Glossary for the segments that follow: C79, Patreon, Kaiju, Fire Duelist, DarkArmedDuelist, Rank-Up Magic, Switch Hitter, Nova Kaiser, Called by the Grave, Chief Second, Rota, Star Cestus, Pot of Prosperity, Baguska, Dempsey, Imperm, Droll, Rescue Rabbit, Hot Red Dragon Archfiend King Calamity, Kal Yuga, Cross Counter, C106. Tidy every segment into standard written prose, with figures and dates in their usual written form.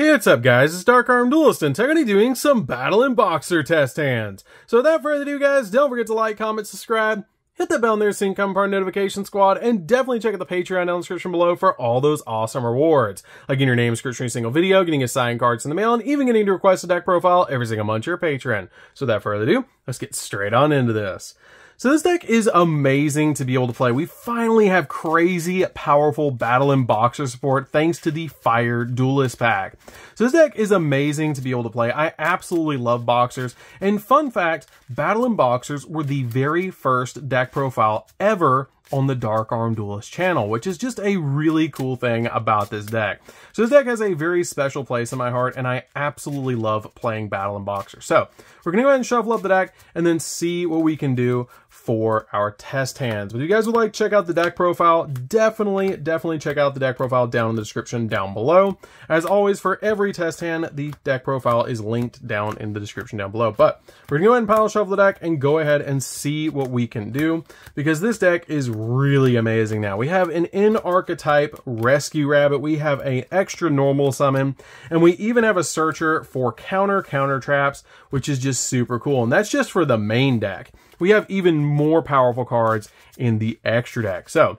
Hey, what's up guys, it's DarkArmedDuelist and today I'm doing some Battlin Boxer test hands. So without further ado guys, don't forget to like, comment, subscribe, hit that bell in there so you can come for our notification squad, and definitely check out the Patreon down in the description below for all those awesome rewards. Like getting your name description in every single video, getting signed cards in the mail, and even getting to request a deck profile every single month to your Patreon. So without further ado, let's get straight on into this. So this deck is amazing to be able to play. We finally have crazy, powerful Battlin Boxer support thanks to the Fire Duelist pack. So this deck is amazing to be able to play. I absolutely love Boxers. And fun fact, Battlin Boxers were the very first deck profile ever on the DarkArmedDuelist channel, which is just a really cool thing about this deck. So this deck has a very special place in my heart, and I absolutely love playing Battlin Boxer. So we're gonna go ahead and shuffle up the deck and then see what we can do for our test hands. But if you guys would like to check out the deck profile, definitely check out the deck profile down in the description down below. As always, for every test hand, the deck profile is linked down in the description down below. But we're gonna go ahead and pile shuffle the deck and go ahead and see what we can do, because this deck is really amazing. Now we have an in archetype Rescue Rabbit, we have an extra normal summon, and we even have a searcher for counter traps, which is just super cool. And that's just for the main deck. We have even more powerful cards in the extra deck. So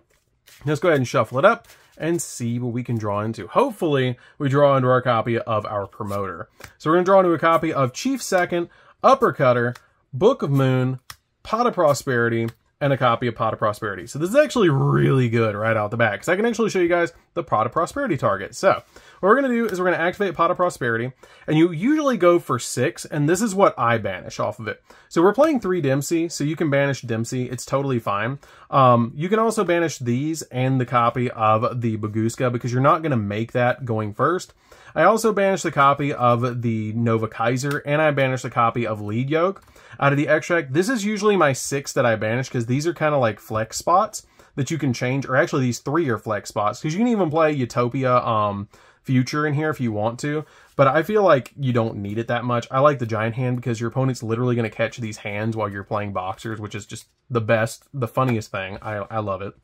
let's go ahead and shuffle it up and see what we can draw into. Hopefully we draw into our copy of our promoter. So we're gonna draw into a copy of Chief Second, Uppercutter, Book of Moon, Pot of Prosperity, and a copy of Pot of Prosperity. So this is actually really good right out the back, because I can actually show you guys the Pot of Prosperity target. So what we're gonna do is we're gonna activate Pot of Prosperity, and you usually go for 6, and this is what I banish off of it. So we're playing 3 Dempsey, so you can banish Dempsey, it's totally fine. You can also banish these and the copy of the Baguska, because you're not gonna make that going first. I also banished the copy of the Nova Kaiser, and I banished the copy of Lead Yoke. Out of the extract, this is usually my 6 that I banish, because these are kind of like flex spots that you can change, or actually these 3 are flex spots, because you can even play Utopia Future in here if you want to, but I feel like you don't need it that much. I like the giant hand because your opponent's literally going to catch these hands while you're playing Boxers, which is just the best, the funniest thing. I love it.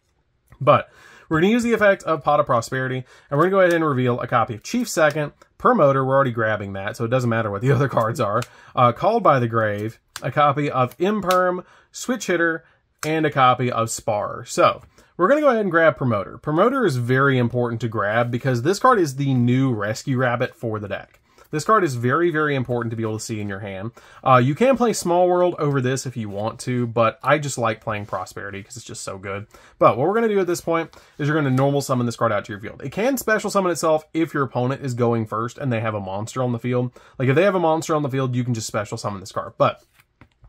But we're going to use the effect of Pot of Prosperity, and we're going to go ahead and reveal a copy of Chief Second, Promoter, we're already grabbing that, so it doesn't matter what the other cards are, Called by the Grave, a copy of Imperm, Switch Hitter, and a copy of Spar. So we're going to go ahead and grab Promoter. Promoter is very important to grab because this card is the new Rescue Rabbit for the deck. This card is very important to be able to see in your hand. You can play Small World over this if you want to, but I just like playing Prosperity because it's just so good. But what we're going to do at this point is you're going to normal summon this card out to your field. It can special summon itself if your opponent is going first and they have a monster on the field. Like if they have a monster on the field, you can just special summon this card. But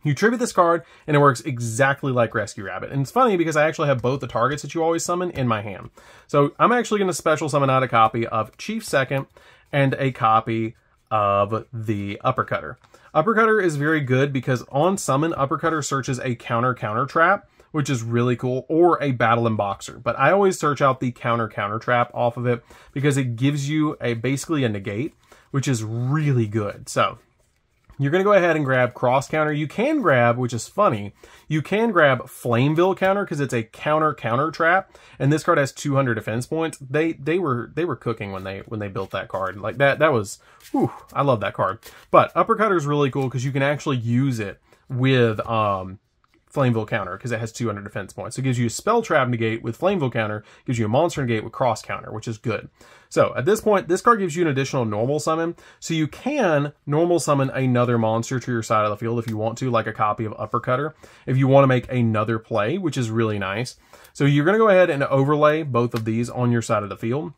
you tribute this card, and it works exactly like Rescue Rabbit. And it's funny because I actually have both the targets that you always summon in my hand. So I'm actually going to special summon out a copy of Chief Second and a copy of the Uppercutter. Uppercutter is very good because on summon, Uppercutter searches a counter trap, which is really cool, or a Battlin Boxer. But I always search out the counter trap off of it because it gives you a basically a negate, which is really good. So you're going to go ahead and grab Cross Counter. You can grab, which is funny, you can grab Flameville Counter because it's a counter trap, and this card has 200 defense points. They were cooking when they built that card. Like that was, whew, I love that card. But Uppercutter is really cool because you can actually use it with Flameville Counter because it has 200 defense points. So it gives you a spell trap negate with Flameville Counter, gives you a monster negate with Cross Counter, which is good. So at this point, this card gives you an additional normal summon. So you can normal summon another monster to your side of the field if you want to, like a copy of Uppercutter, if you want to make another play, which is really nice. So you're going to go ahead and overlay both of these on your side of the field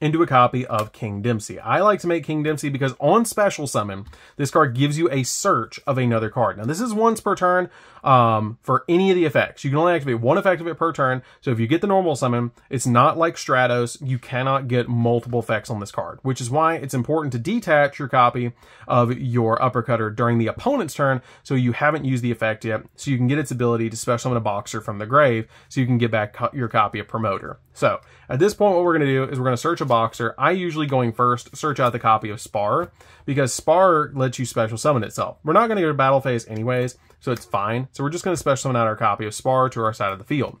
into a copy of King Dempsey. I like to make King Dempsey because on special summon, this card gives you a search of another card. Now this is once per turn for any of the effects. You can only activate one effect of it per turn. So if you get the normal summon, it's not like Stratos. You cannot get multiple effects on this card, which is why it's important to detach your copy of your Uppercutter during the opponent's turn so you haven't used the effect yet, so you can get its ability to special summon a Boxer from the grave so you can get back your copy of Promoter. So at this point, what we're going to do is we're going to search a Boxer. I usually, going first, search out the copy of Spar because Spar lets you special summon itself. We're not going to go to battle phase anyways, so it's fine. So we're just going to special summon out our copy of Spar to our side of the field.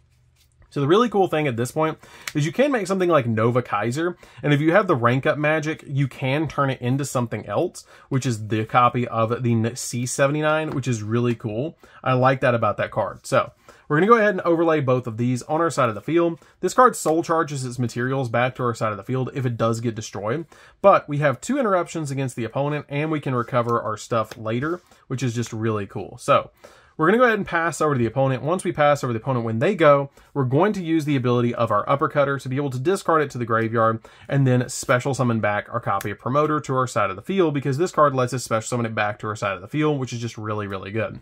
So the really cool thing at this point is you can make something like Nova Kaiser, and if you have the Rank-Up Magic, you can turn it into something else, which is the copy of the C79, which is really cool. I like that about that card. So we're going to go ahead and overlay both of these on our side of the field. This card soul charges its materials back to our side of the field if it does get destroyed, but we have two interruptions against the opponent, and we can recover our stuff later, which is just really cool. So we're going to go ahead and pass over to the opponent. Once we pass over the opponent, when they go, we're going to use the ability of our Uppercutter to be able to discard it to the graveyard and then special summon back our copy of Promoter to our side of the field, because this card lets us special summon it back to our side of the field, which is just really, really good.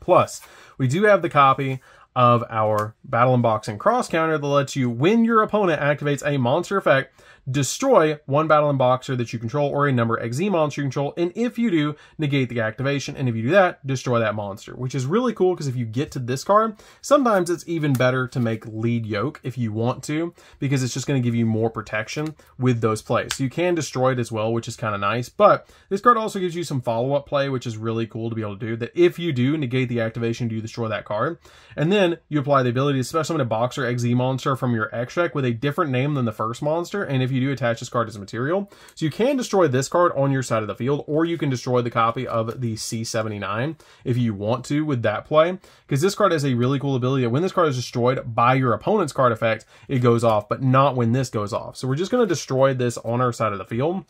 Plus, we do have the copy of our Battlin Boxer Cross Counter that lets you, when your opponent activates a monster effect, destroy one Battlin Boxer that you control or a number XZ monster you control, and if you do, negate the activation, and if you do that, destroy that monster, which is really cool because if you get to this card, sometimes it's even better to make Lead Yoke if you want to, because it's just going to give you more protection with those plays. So you can destroy it as well, which is kind of nice, but this card also gives you some follow-up play, which is really cool to be able to do, that if you do negate the activation, you destroy that card, and then you apply the ability to special summon a Boxer XZ monster from your extract with a different name than the first monster, and if you do, attach this card as a material. So you can destroy this card on your side of the field, or you can destroy the copy of the C79 if you want to with that play, because this card has a really cool ability that when this card is destroyed by your opponent's card effect, it goes off, but not when this goes off. So we're just going to destroy this on our side of the field.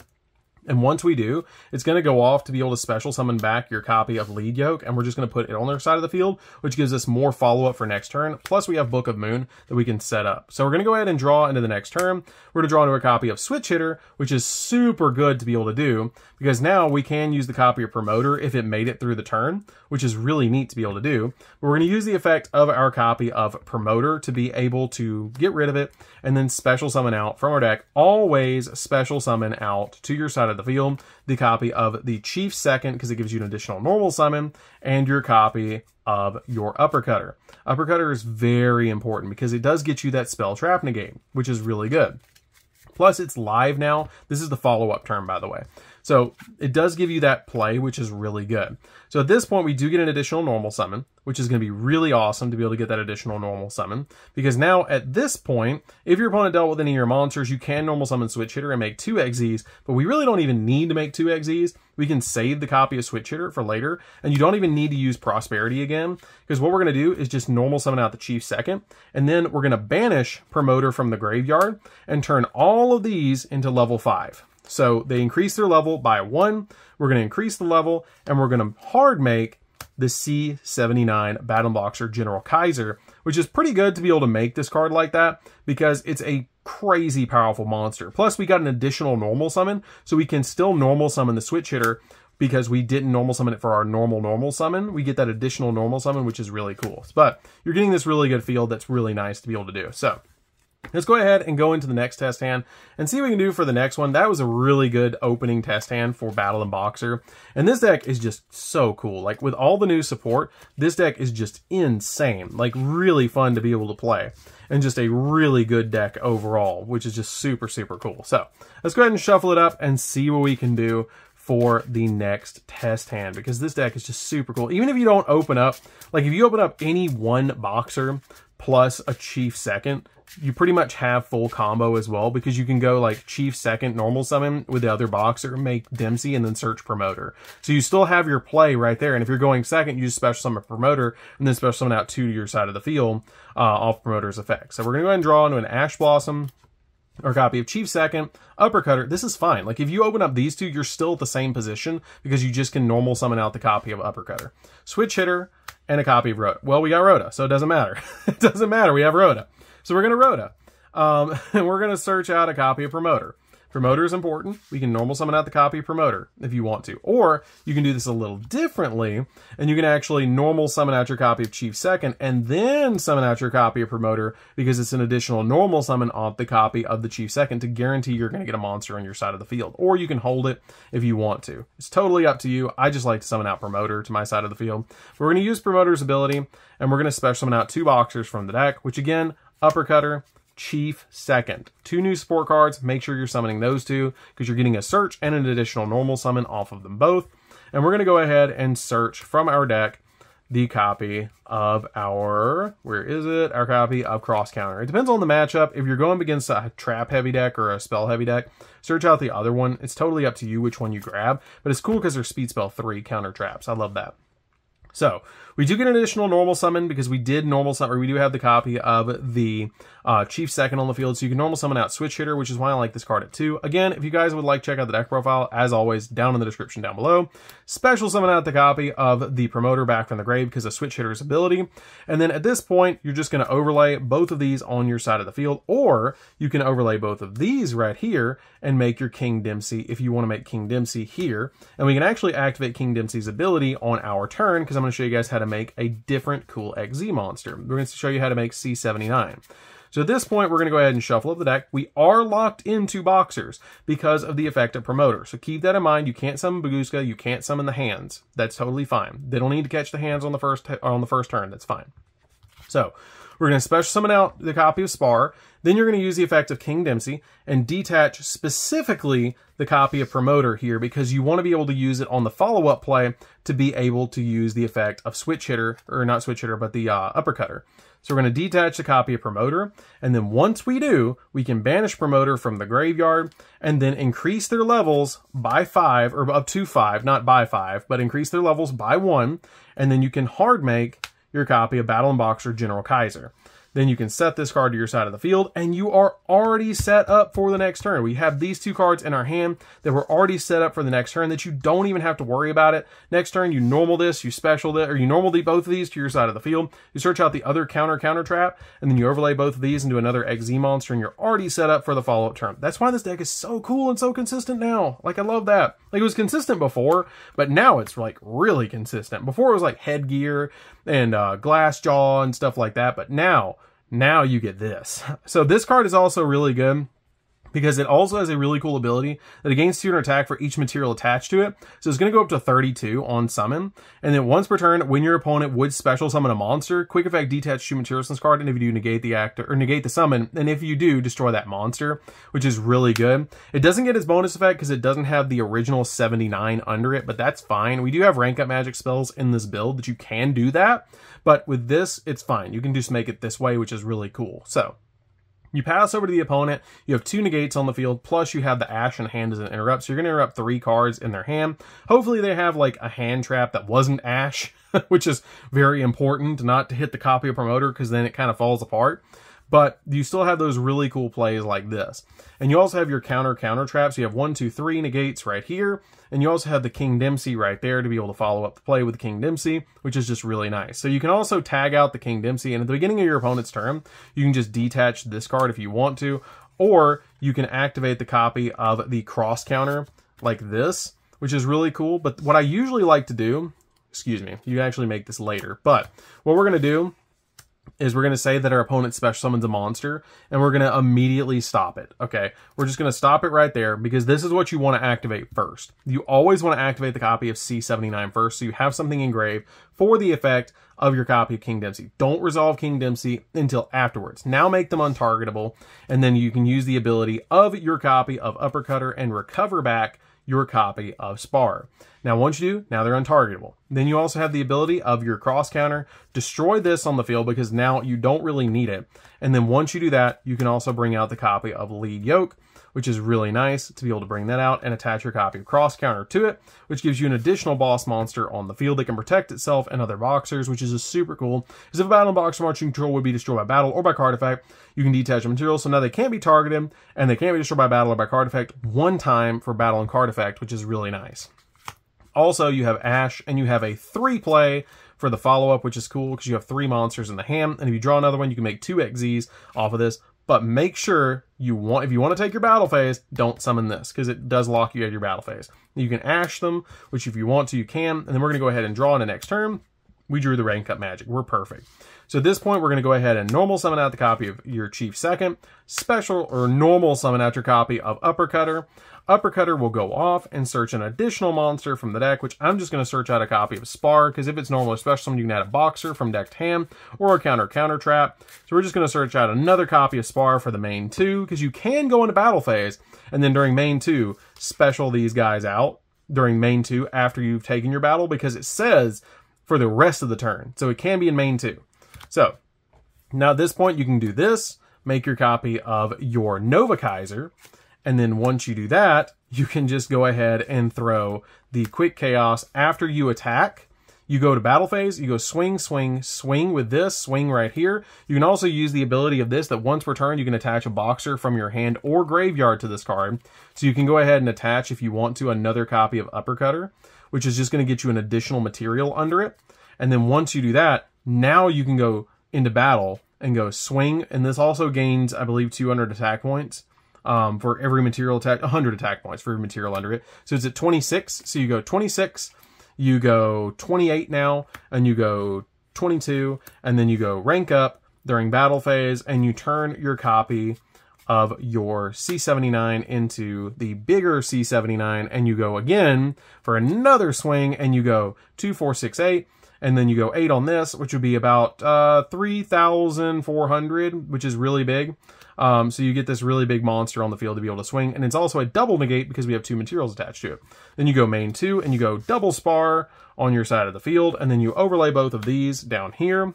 And once we do, it's going to go off to be able to special summon back your copy of Lead Yoke, and we're just going to put it on their side of the field, which gives us more follow-up for next turn. Plus, we have Book of Moon that we can set up. So we're going to go ahead and draw into the next turn. We're going to draw into a copy of Switch Hitter, which is super good to be able to do, because now we can use the copy of Promoter if it made it through the turn, which is really neat to be able to do. But we're going to use the effect of our copy of Promoter to be able to get rid of it, and then special summon out from our deck. Always special summon out to your side of the field the copy of the Chief Second, because it gives you an additional normal summon, and your copy of your Uppercutter. Uppercutter is very important because it does get you that spell trap negate, which is really good. Plus, it's live now. This is the follow-up turn, by the way. So it does give you that play, which is really good. So at this point, we do get an additional normal summon, which is going to be really awesome to be able to get that additional normal summon, because now at this point, if your opponent dealt with any of your monsters, you can normal summon Switch Hitter and make two XZs, but we really don't even need to make two XZs. We can save the copy of Switch Hitter for later, and you don't even need to use Prosperity again, because what we're going to do is just normal summon out the Chief Second, and then we're going to banish Promoter from the graveyard and turn all of these into level 5. So they increase their level by 1. We're going to increase the level, and we're going to hard make the C79 Battlin Boxer General Kaiser, which is pretty good to be able to make this card like that, because it's a crazy powerful monster. Plus, we got an additional normal summon, so we can still normal summon the Switch Hitter, because we didn't normal summon it for our normal summon. We get that additional normal summon, which is really cool. But you're getting this really good field that's really nice to be able to do. So let's go ahead and go into the next test hand and see what we can do for the next one. That was a really good opening test hand for Battlin Boxer. And this deck is just so cool. Like, with all the new support, this deck is just insane. Like, really fun to be able to play. And just a really good deck overall, which is just super, super cool. So let's go ahead and shuffle it up and see what we can do for the next test hand, because this deck is just super cool. Even if you don't open up, like, if you open up any one Boxer plus a Chief Second, you pretty much have full combo as well, because you can go like Chief Second normal summon with the other Boxer, make Dempsey, and then search Promoter. So you still have your play right there, and if you're going second, you just special summon Promoter and then special summon out two to your side of the field off Promoter's effect. So we're gonna go ahead and draw into an Ash Blossom, or copy of Chief Second, Uppercutter. This is fine. Like, if you open up these two, you're still at the same position, because you just can normal summon out the copy of Uppercutter. Switch Hitter and a copy of Rota. Well, we got Rota, so it doesn't matter. It doesn't matter. We have Rota. So we're going to Rota. And we're going to search out a copy of Promoter. Promoter is important. We can normal summon out the copy of Promoter if you want to. Or you can do this a little differently, and you can actually normal summon out your copy of Chief Second and then summon out your copy of Promoter, because it's an additional normal summon off the copy of the Chief Second to guarantee you're going to get a monster on your side of the field. Or you can hold it if you want to. It's totally up to you. I just like to summon out Promoter to my side of the field. We're going to use Promoter's ability, and we're going to special summon out two Boxers from the deck, which again, Uppercutter, Chief Second. Two new support cards. Make sure you're summoning those two, because you're getting a search and an additional normal summon off of them both. And we're going to go ahead and search from our deck the copy of our, where is it? Our copy of Cross Counter. It depends on the matchup. If you're going against a trap heavy deck or a spell heavy deck, search out the other one. It's totally up to you which one you grab, but it's cool because they're speed spell 3 counter traps. I love that. So we do get an additional normal summon because we did normal summon, or we do have the copy of the Chief Second on the field. So you can normal summon out Switch Hitter, which is why I like this card at 2. Again, if you guys would like, check out the deck profile, as always, down in the description down below. Special summon out the copy of the Promoter back from the grave because of Switch Hitter's ability. And then at this point, you're just going to overlay both of these on your side of the field, or you can overlay both of these right here and make your King Dempsey if you want to make King Dempsey here. And we can actually activate King Dempsey's ability on our turn because I'm going to show you guys how to make a different cool XZ monster. We're going to show you how to make C79. So at this point, we're going to go ahead and shuffle up the deck. We are locked into boxers because of the effect of Promoter. So keep that in mind. You can't summon Baguska. You can't summon the hands. That's totally fine. They don't need to catch the hands on the first turn. That's fine. So we're going to special summon out the copy of Spar. Then you're going to use the effect of King Dempsey and detach specifically the copy of Promoter here because you want to be able to use it on the follow-up play to be able to use the effect of Switch Hitter, or not Switch Hitter, but the Uppercutter. So we're going to detach the copy of Promoter, and then once we do, we can banish Promoter from the graveyard and then increase their levels by 5, or up to 5, not by 5, but increase their levels by 1, and then you can hard make your copy of Battlin Boxer General Kaiser. Then you can set this card to your side of the field, and you are already set up for the next turn. We have these 2 cards in our hand that were already set up for the next turn that you don't even have to worry about it. Next turn, you normal this, you special that, or you normal both of these to your side of the field. You search out the other counter trap, and then you overlay both of these into another XZ monster, and you're already set up for the follow-up turn. That's why this deck is so cool and so consistent now. Like, I love that. Like, it was consistent before, but now it's, like, really consistent. Before, it was, like, headgear and Glass Jaw and stuff like that, but now you get this. So this card is also really good because it also has a really cool ability that it gains 2 in attack for each material attached to it. So it's going to go up to 32 on summon. And then once per turn, when your opponent would special summon a monster, quick effect detach 2 materials from this card. And if you do, negate the summon. And if you do, destroy that monster, which is really good. It doesn't get its bonus effect because it doesn't have the original 79 under it, but that's fine. We do have Rank-Up Magic spells in this build that you can do that. But with this, it's fine. You can just make it this way, which is really cool. So you pass over to the opponent, you have 2 negates on the field, plus you have the Ash in hand as an interrupt, so you're going to interrupt 3 cards in their hand. Hopefully they have, like, a hand trap that wasn't Ash, which is very important, not to hit the copy of Promoter, because then it kind of falls apart. But you still have those really cool plays like this. And you also have your counter traps. You have 1, 2, 3 negates right here. And you also have the King Dempsey right there to be able to follow up the play with King Dempsey, which is just really nice. So you can also tag out the King Dempsey. And at the beginning of your opponent's turn, you can just detach this card if you want to. Or you can activate the copy of the Cross Counter like this, which is really cool. But what I usually like to do, excuse me, you can actually make this later. But what we're going to do is we're going to say that our opponent special summons a monster, and we're going to immediately stop it, okay? We're just going to stop it right there, because this is what you want to activate first. You always want to activate the copy of C79 first, so you have something engraved for the effect of your copy of King Dempsey. Don't resolve King Dempsey until afterwards. Now make them untargetable, and then you can use the ability of your copy of Uppercutter and recover back your copy of Spar. Now once you do, now they're untargetable. Then you also have the ability of your Cross Counter, destroy this on the field because now you don't really need it. And then once you do that, you can also bring out the copy of Lead Yoke, which is really nice to be able to bring that out and attach your copy of Cross Counter to it, which gives you an additional boss monster on the field that can protect itself and other boxers, which is super cool. Because if a Battle Boxer marching control would be destroyed by battle or by card effect, you can detach the material, so now they can't be targeted and they can't be destroyed by battle or by card effect 1 time for battle and card effect, which is really nice. Also, you have Ash, and you have a 3 play for the follow-up, which is cool because you have 3 monsters in the hand. And if you draw another one, you can make 2 XZs off of this. But make sure if you want to take your battle phase, don't summon this because it does lock you out of your battle phase. You can Ash them, which if you want to, you can. And then we're going to go ahead and draw in the next turn. We drew the Rank-Up Magic. We're perfect. So at this point, we're going to go ahead and normal summon out the copy of your Chief Second, special or normal summon out your copy of Uppercutter. Uppercutter will go off and search an additional monster from the deck, which I'm just going to search out a copy of Spar, because if it's normal or special summon, you can add a boxer from deck to hand or a counter trap. So we're just going to search out another copy of Spar for the main 2, because you can go into battle phase, and then during main 2, special these guys out during main 2 after you've taken your battle, because it says for the rest of the turn. So it can be in main too. So now at this point, you can do this, make your copy of your Nova Kaiser. And then once you do that, you can just go ahead and throw the Quick Chaos after you attack. You go to battle phase, you go swing, swing, swing with this, swing right here. You can also use the ability of this that once per turn, you can attach a boxer from your hand or graveyard to this card. So you can go ahead and attach, if you want to, another copy of Uppercutter, which is just going to get you an additional material under it. And then once you do that, now you can go into battle and go swing. And this also gains, I believe, 200 attack points. For every material attack, 100 attack points for every material under it. So it's at 26. So you go 26, you go 28 now, and you go 22, and then you go rank up during battle phase, and you turn your copy of your C79 into the bigger C79, and you go again for another swing, and you go 2, 4, 6, 8, and then you go 8 on this, which would be about 3,400, which is really big. So you get this really big monster on the field to be able to swing. And it's also a double negate because we have two materials attached to it. Then you go main two and you go double spar on your side of the field. And then you overlay both of these down here.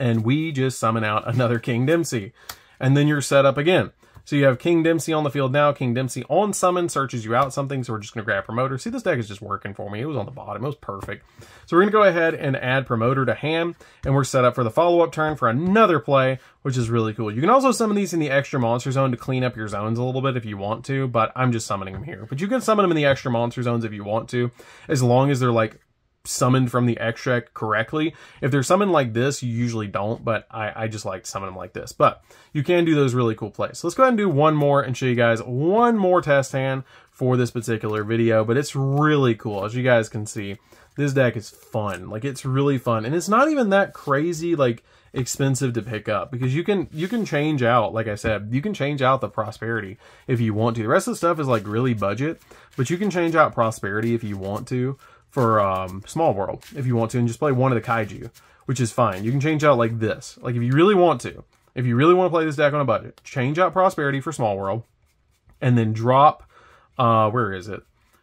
And we just summon out another King Dempsey. And then you're set up again. So you have King Dempsey on the field now. King Dempsey on summon searches you out something. So we're just going to grab Promoter. See, this deck is just working for me. It was on the bottom. It was perfect. So we're going to go ahead and add Promoter to hand. And we're set up for the follow-up turn for another play, which is really cool. You can also summon these in the extra monster zone to clean up your zones a little bit if you want to. But I'm just summoning them here. But you can summon them in the extra monster zones if you want to, as long as they're like summoned from the extra correctly. If they're summoned like this, you usually don't, but I just like to summon them like this. But you can do those really cool plays. So let's go ahead and do one more and show you guys one more test hand for this particular video, but it's really cool. As you guys can see, this deck is fun. Like, it's really fun, and it's not even that crazy, like, expensive to pick up, because you can change out, like I said, you can change out the Prosperity if you want to. The rest of the stuff is like really budget, but you can change out Prosperity if you want to for Small World, if you want to, and just play one of the Kaiju, which is fine. You can change out like this. Like, if you really want to, if you really want to play this deck on a budget, change out Prosperity for Small World, and then drop, where is it?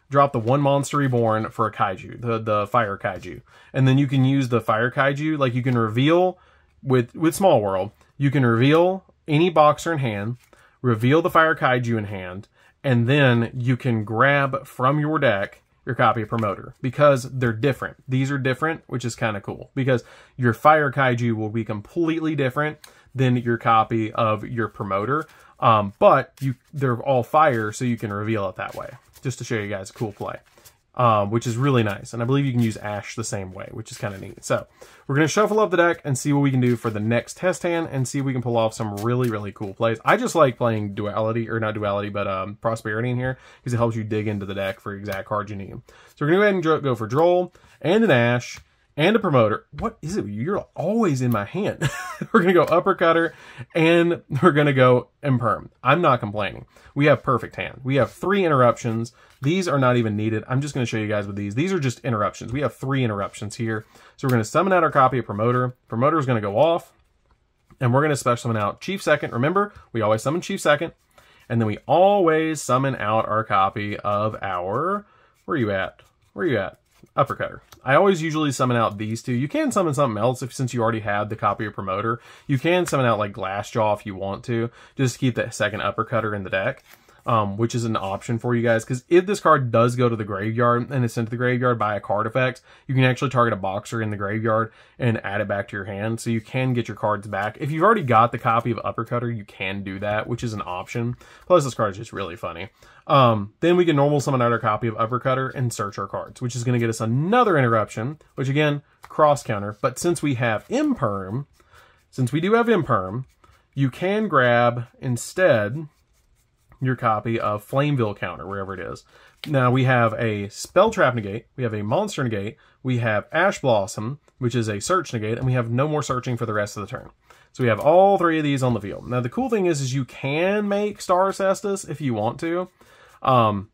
Drop the one monster reborn for a Kaiju, the Fire Kaiju. And then you can use the Fire Kaiju, like, you can reveal, with Small World, you can reveal any boxer in hand, reveal the Fire Kaiju in hand, and then you can grab from your deck your copy of Promoter, because they're different. These are different, which is kind of cool, because your Fire Kaiju will be completely different than your copy of your Promoter, but they're all fire, so you can reveal it that way, just to show you guys a cool play, which is really nice. And I believe you can use Ash the same way, which is kind of neat. So we're going to shuffle up the deck and see what we can do for the next test hand, and see if we can pull off some really, really cool plays. I just like playing duality, or not duality, but Prosperity in here, because it helps you dig into the deck for exact cards you need. So we're going to go ahead and go for Droll and an Ash and a Promoter. What is it? You're always in my hand. We're going to go Uppercutter, and we're going to go Imperm. I'm not complaining. We have perfect hand. We have 3 interruptions. These are not even needed. I'm just going to show you guys with these. These are just interruptions. We have 3 interruptions here. So we're going to summon out our copy of Promoter. Promoter is going to go off, and we're going to special summon out Chief Second. Remember, we always summon Chief Second, and then we always summon out our copy of our... Where are you at? Where are you at? Uppercutter. I always usually summon out these two. You can summon something else if, since you already have the copy of Promoter. You can summon out like Glass Jaw if you want to, just to keep that second Uppercutter in the deck, which is an option for you guys, because if this card does go to the graveyard and it's sent to the graveyard by a card effect, you can actually target a boxer in the graveyard and add it back to your hand, so you can get your cards back. If you've already got the copy of Uppercutter, you can do that, which is an option. Plus, this card is just really funny. Then we can normal summon out our copy of Uppercutter and search our cards, which is going to get us another interruption, which again, Cross Counter. But since we have Imperm, you can grab instead your copy of Flameville Counter, wherever it is. Now we have a Spell Trap negate, we have a Monster negate, we have Ash Blossom, which is a search negate, and we have no more searching for the rest of the turn. So we have all 3 of these on the field. Now the cool thing is you can make Star Cestus if you want to.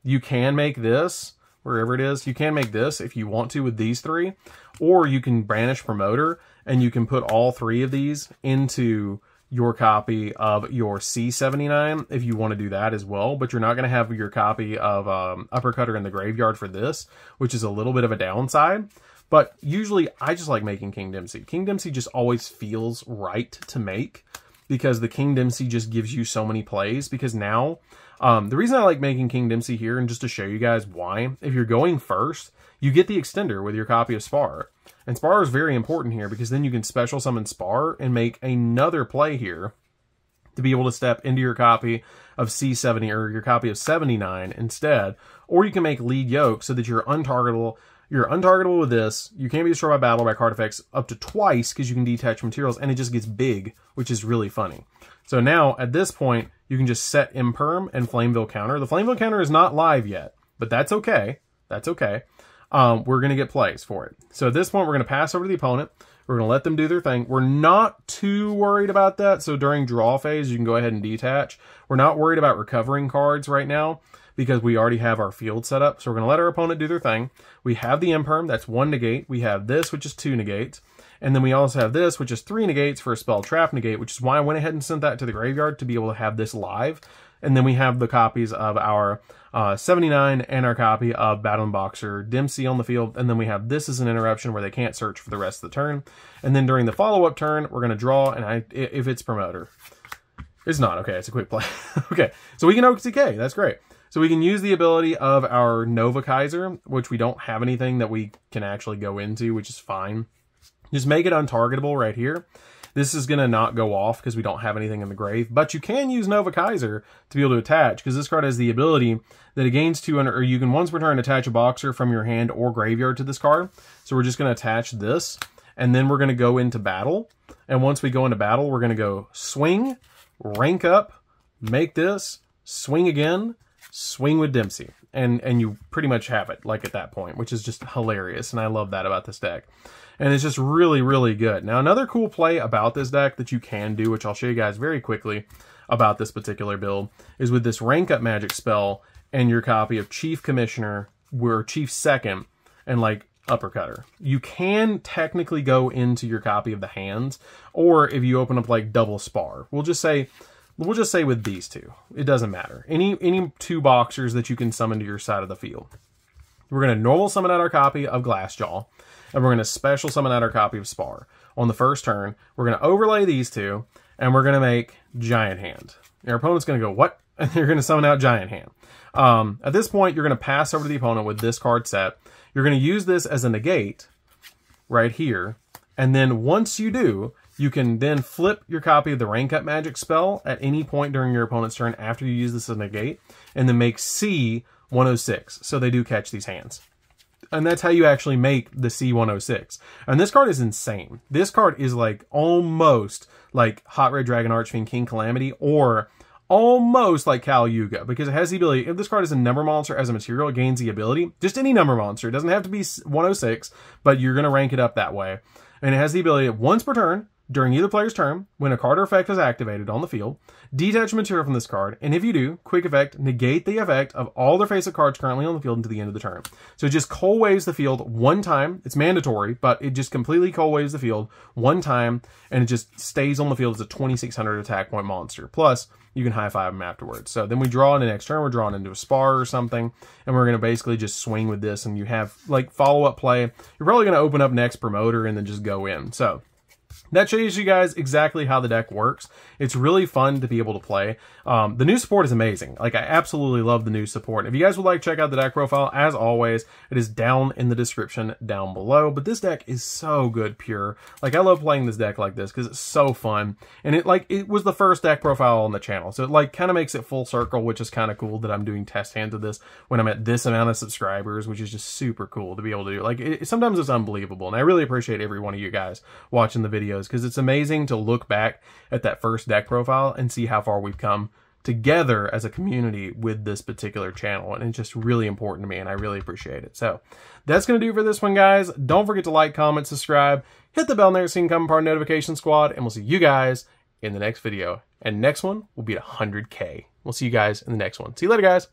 You can make this, wherever it is, you can make this if you want to with these 3, or you can banish Promoter, and you can put all 3 of these into your copy of your C79 if you want to do that as well, but you're not going to have your copy of Uppercutter in the graveyard for this, which is a little bit of a downside. But usually, I just like making King Dempsey. King Dempsey just always feels right to make, because the King Dempsey just gives you so many plays. Because now, the reason I like making King Dempsey here, and just to show you guys why, if you're going first, you get the extender with your copy of Spar. And Spar is very important here, because then you can special summon Spar and make another play here to be able to step into your copy of C70 or your copy of 79 instead. Or you can make Lead Yoke so that you're untargetable. You're untargetable with this. You can't be destroyed by battle by card effects up to twice, because you can detach materials, and it just gets big, which is really funny. So now, at this point, you can just set Imperm and Flameville Counter. The Flameville Counter is not live yet, but that's okay. That's okay. We're going to get plays for it. So at this point, we're going to pass over to the opponent. We're going to let them do their thing. We're not too worried about that. So during draw phase, you can go ahead and detach. We're not worried about recovering cards right now, because we already have our field set up. So we're going to let our opponent do their thing. We have the Imperm, that's 1 negate. We have this, which is 2 negates. And then we also have this, which is 3 negates for a spell trap negate, which is why I went ahead and sent that to the graveyard to be able to have this live. And then we have the copies of our 79 and our copy of Battlin Boxer Dempsey on the field. And then we have this as an interruption where they can't search for the rest of the turn. And then during the follow-up turn, we're going to draw, and if it's Promoter. It's not, okay, it's a quick play. Okay, so we can OTK, that's great. So we can use the ability of our Nova Kaiser, which we don't have anything that we can actually go into, which is fine. Just make it untargetable right here. This is going to not go off because we don't have anything in the grave, but you can use Nova Kaiser to be able to attach, because this card has the ability that it gains 200, or you can once per turn attach a boxer from your hand or graveyard to this card. So we're just going to attach this, and then we're going to go into battle. And once we go into battle, we're going to go swing, rank up, make this, swing again, swing with Dempsey, and you pretty much have it like at that point, which is just hilarious, and I love that about this deck. And it's just really, really good. Now, another cool play about this deck that you can do, which I'll show you guys very quickly about this particular build, is with this Rank-Up Magic spell and your copy of Chief Commissioner, where Chief Second, and like Uppercutter. You can technically go into your copy of the hands, or if you open up like double Spar, we'll just say with these two, it doesn't matter. Any two boxers that you can summon to your side of the field. We're going to normal summon out our copy of Glass Jaw, and we're going to special summon out our copy of Spar. On the first turn, we're going to overlay these two, and we're going to make Giant Hand. Your opponent's going to go, what? And you're going to summon out Giant Hand. At this point, you're going to pass over to the opponent with this card set. You're going to use this as a negate right here, and then once you do, you can then flip your copy of the Rank-Up Magic spell at any point during your opponent's turn after you use this as a negate, and then make C106, so they do catch these hands. And that's how you actually make the C106. And this card is insane. This card is like almost like Hot Red Dragon Archfiend King Calamity, or almost like Kal Yuga, because it has the ability, if this card is a number monster as a material, it gains the ability, just any number monster, it doesn't have to be 106, but you're going to rank it up that way. And it has the ability once per turn, during either player's turn, when a card or effect is activated on the field, detach material from this card, and if you do, quick effect, negate the effect of all their face-up cards currently on the field until the end of the turn. So it just cold waves the field one time. It's mandatory, but it just completely cold waves the field one time, and it just stays on the field as a 2600 attack point monster. Plus, you can high-five them afterwards. So then we draw in the next turn, we're drawing into a Spar or something, and we're going to basically just swing with this, and you have, like, follow-up play. You're probably going to open up next Promoter and then just go in. So that shows you guys exactly how the deck works. It's really fun to be able to play. The new support is amazing. Like, I absolutely love the new support. If you guys would like to check out the deck profile, as always, it is down in the description down below. But this deck is so good, pure. Like, I love playing this deck like this because it's so fun. And it was the first deck profile on the channel. So it like kind of makes it full circle, which is kind of cool that I'm doing test hands of this when I'm at this amount of subscribers, which is just super cool to be able to do. Like, sometimes it's unbelievable. And I really appreciate every one of you guys watching the video, because it's amazing to look back at that first deck profile and see how far we've come together as a community with this particular channel, and it's just really important to me, and I really appreciate it. So that's going to do it for this one, guys. Don't forget to like, comment, subscribe, hit the bell there so you can come part of the notification squad, and we'll see you guys in the next video. And next one will be at 100K. We'll see you guys in the next one. See you later, guys.